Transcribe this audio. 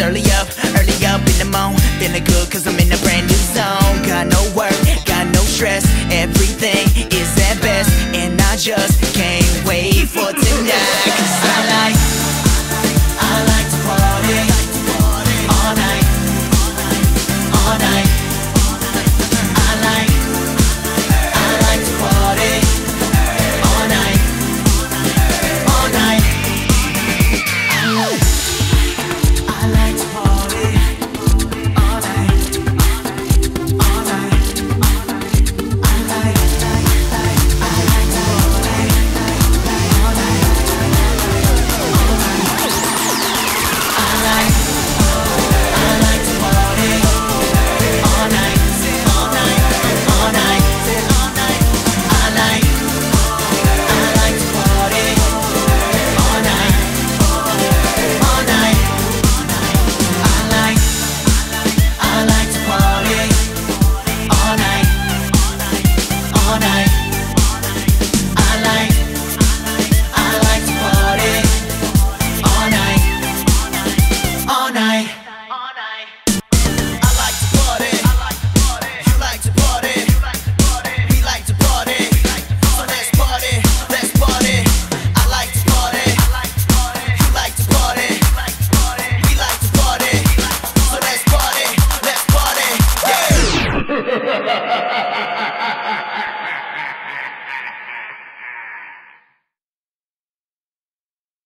It's early up in the morning. Feeling good cause I'm in a brand new zone. Got no work, got no stress. Everything is at best. And I just can't wait for tonight, cause I like